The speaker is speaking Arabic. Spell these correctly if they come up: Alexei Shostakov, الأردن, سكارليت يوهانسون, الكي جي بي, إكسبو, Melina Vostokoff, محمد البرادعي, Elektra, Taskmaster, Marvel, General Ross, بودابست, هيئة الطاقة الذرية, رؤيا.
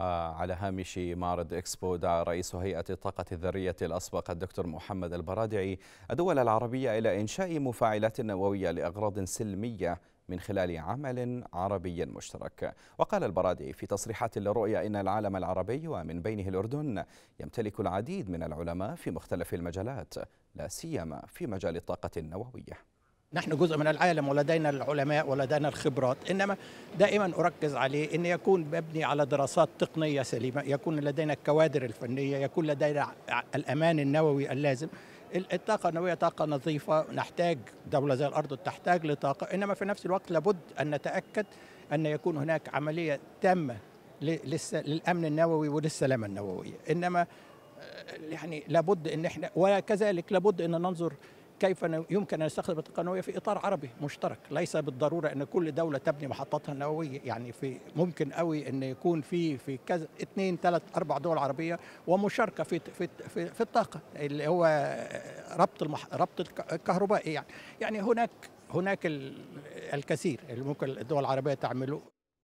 على هامش معرض إكسبو دعا رئيس هيئة الطاقة الذرية الأسبق الدكتور محمد البرادعي الدول العربية إلى إنشاء مفاعلات نووية لأغراض سلمية من خلال عمل عربي مشترك. وقال البرادعي في تصريحات للرؤيا إن العالم العربي ومن بينه الأردن يمتلك العديد من العلماء في مختلف المجالات، لا سيما في مجال الطاقة النووية. نحن جزء من العالم ولدينا العلماء ولدينا الخبرات، إنما دائما أركز عليه أن يكون مبني على دراسات تقنية سليمة، يكون لدينا الكوادر الفنية، يكون لدينا الأمان النووي اللازم. الطاقة النووية طاقة نظيفة، نحتاج دولة زي الأردن تحتاج لطاقة، إنما في نفس الوقت لابد أن نتأكد أن يكون هناك عملية تامة للأمن النووي وللسلامة النووية، إنما يعني لابد أن احنا وكذلك لابد أن ننظر كيف يمكن أن نستخدم الطاقة النووية في إطار عربي مشترك، ليس بالضرورة أن كل دولة تبني محطاتها النووية، يعني في ممكن قوي أن يكون في كذا 2 3 4 دول عربية ومشاركة في الطاقة اللي هو ربط الكهربائي، يعني هناك الكثير اللي ممكن الدول العربية تعمله.